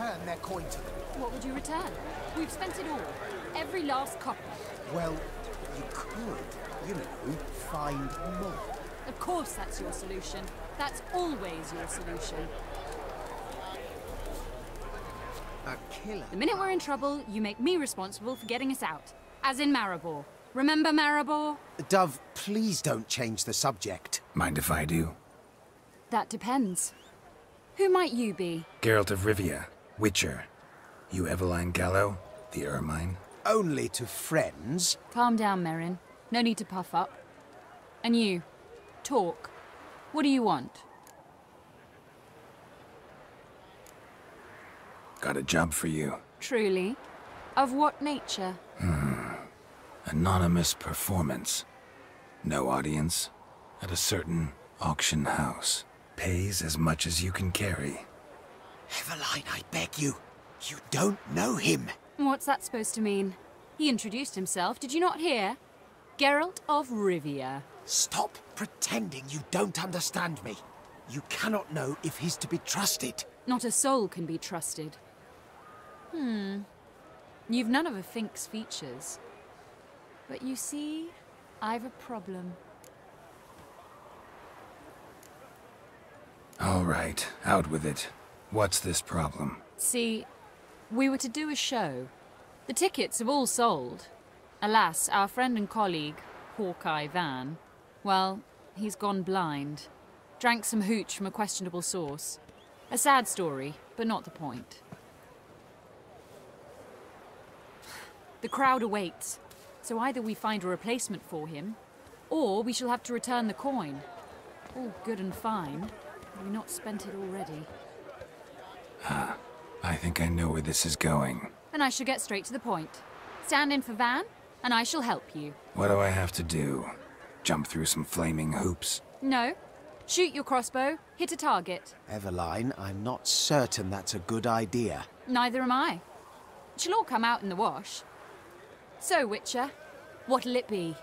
return their coin to them. What would you return? We've spent it all. Every last copper. Well, you could, you know, find more. Of course that's your solution. That's always your solution. A killer. The minute we're in trouble, you make me responsible for getting us out. As in Maribor. Remember Maribor? Dove, please don't change the subject. Mind if I do? That depends. Who might you be? Geralt of Rivia, Witcher. You Eveline Gallo, the Ermine. Only to friends. Calm down, Meryn. No need to puff up. And you, talk. What do you want? Got a job for you. Truly? Of what nature? Anonymous performance. No audience. At a certain auction house. Pays as much as you can carry. Eveline, I beg you. You don't know him. What's that supposed to mean? He introduced himself, did you not hear? Geralt of Rivia. Stop pretending you don't understand me. You cannot know if he's to be trusted. Not a soul can be trusted. You've none of a Fink's features. But you see, I've a problem. All right, out with it. What's this problem? See, we were to do a show. The tickets have all sold. Alas, our friend and colleague, Hawkeye Van, well, he's gone blind. Drank some hooch from a questionable source. A sad story, but not the point. The crowd awaits. So either we find a replacement for him, or we shall have to return the coin. All good and fine. We've not spent it already. I think I know where this is going. Then I shall get straight to the point. Stand in for Van, and I shall help you. What do I have to do? Jump through some flaming hoops? No. Shoot your crossbow, hit a target. Eveline, I'm not certain that's a good idea. Neither am I. It shall all come out in the wash. So, Witcher, what'll it be?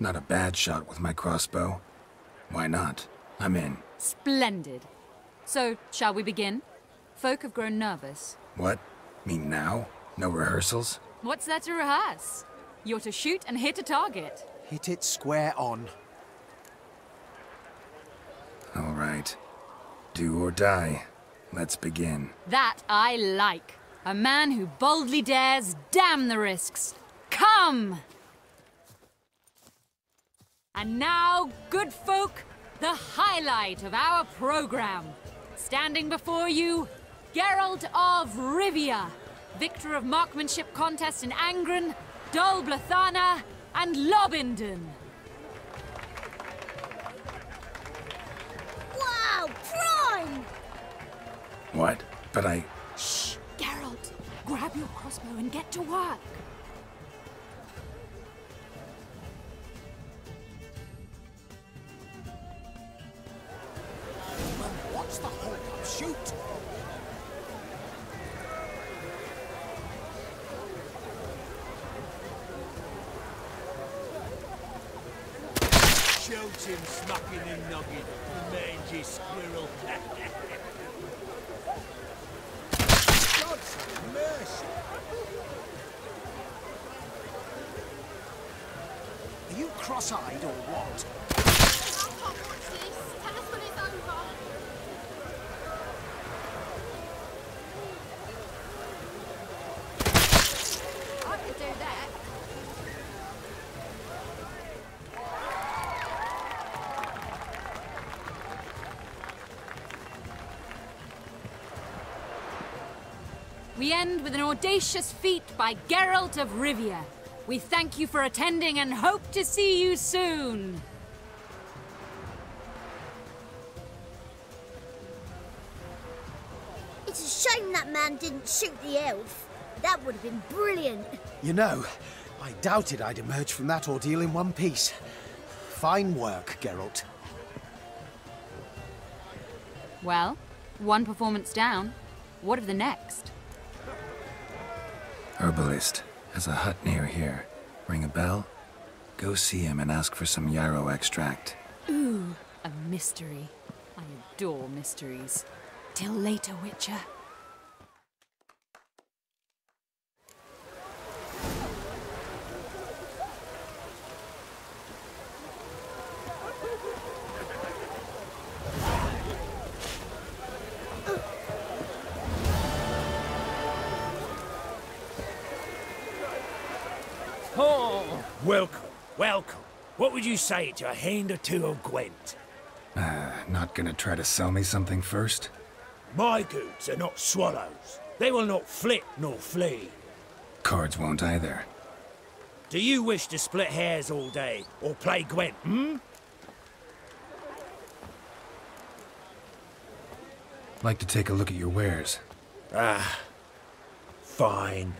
Not a bad shot with my crossbow. Why not? I'm in. Splendid. So, shall we begin? Folk have grown nervous. What? Mean now? No rehearsals? What's there to rehearse? You're to shoot and hit a target. Hit it square on. All right. Do or die. Let's begin. That I like. A man who boldly dares, damn the risks. Come! And now, good folk, the highlight of our program. Standing before you, Geralt of Rivia, victor of marksmanship contest in Angren, Dol Blathana, and Lobindon. Wow, prime! What? But I... Shh! Geralt, grab your crossbow and get to work. Well, watch the hold-up shoot. Shoot him, smacking him noggin, mangy squirrel. Are you cross-eyed or what? I could do that. We end with an audacious feat by Geralt of Rivia. We thank you for attending and hope to see you soon. It's a shame that man didn't shoot the elf. That would have been brilliant. You know, I doubted I'd emerge from that ordeal in one piece. Fine work, Geralt. Well, one performance down. What of the next? Herbalist has a hut near here. Ring a bell? Go see him and ask for some yarrow extract. Ooh, a mystery. I adore mysteries. Till later, Witcher. Welcome. What would you say to a hand or two of Gwent? Not gonna try to sell me something first? My goods are not swallows. They will not flit nor flee. Cards won't either. Do you wish to split hairs all day, or play Gwent, Like to take a look at your wares. Fine.